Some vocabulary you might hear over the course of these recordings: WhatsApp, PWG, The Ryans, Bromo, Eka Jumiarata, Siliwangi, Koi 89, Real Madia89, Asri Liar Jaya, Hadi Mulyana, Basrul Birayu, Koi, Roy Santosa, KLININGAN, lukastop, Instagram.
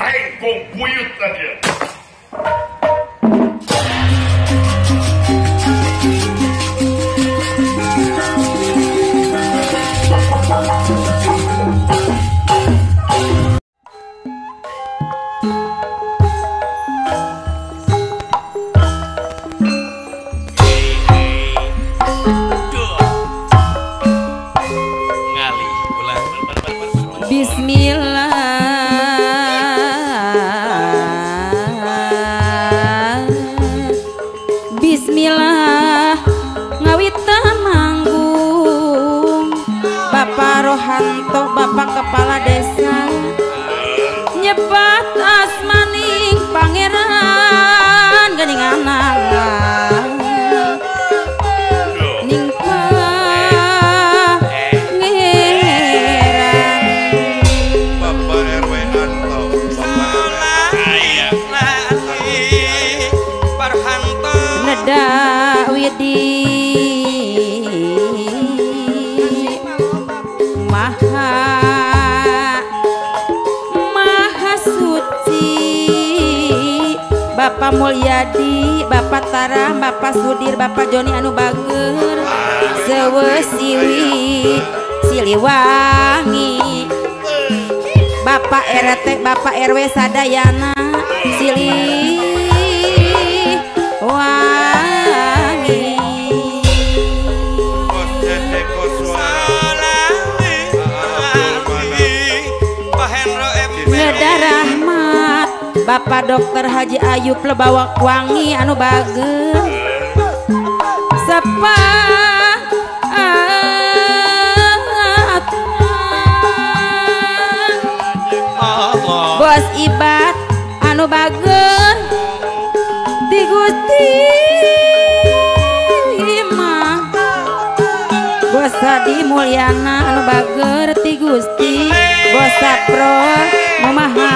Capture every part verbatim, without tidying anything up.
rei com punho para dentro. Bapak Mulyadi, Bapak Tara, Bapak Sudir, Bapak Joni anu bager sewe siwi Siliwangi, Bapak R T, Bapak R W sadayana Siliwangi. Bapak Dokter Haji Ayub Lebawak Wangi anu bager sepaat Allah. Bos Ibat anu bager di Gusti Imah. Bos Hadi Mulyana anu bager di Gusti. Bos Sapro Mumaha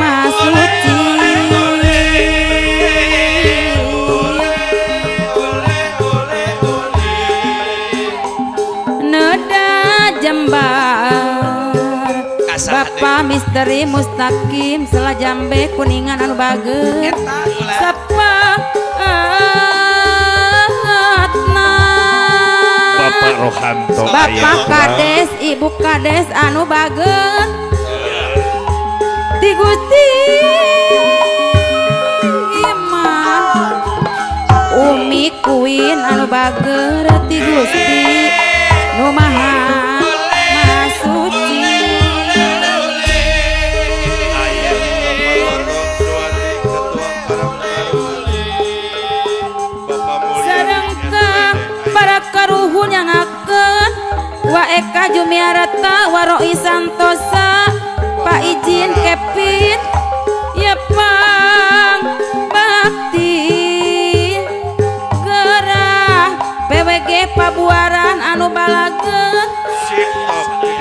Masuci. Neda Jembar Bapak Misteri Mustaqim Selah Jambe Kuningan anu bager sepaatna. Bapak Rohanto Bapak Kades Ibu Kades anu bager di Gusti Imah. Umi Queen anu bager di Gusti Numaha Masuci. Sarengkah para karuhun yang akan wa Eka Jumiarata wa Roy Santosa Pak Ijin Kepit ya Pang Bakti Gerah P W G Pabuaran anu balaget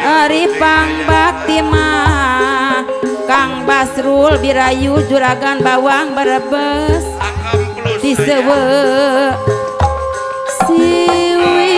Ari Pang Bakti mah Kang Basrul Birayu Juragan Bawang Berebes disewe siwi.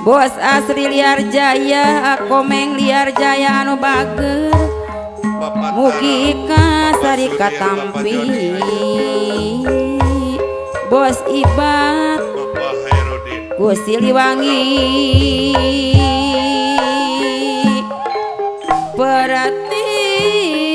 Bos Asri Liar Jaya Komeng Liar Jaya anu bager Mugi Kasari Katampi. Bos Ibat Kusiliwangi. berarti.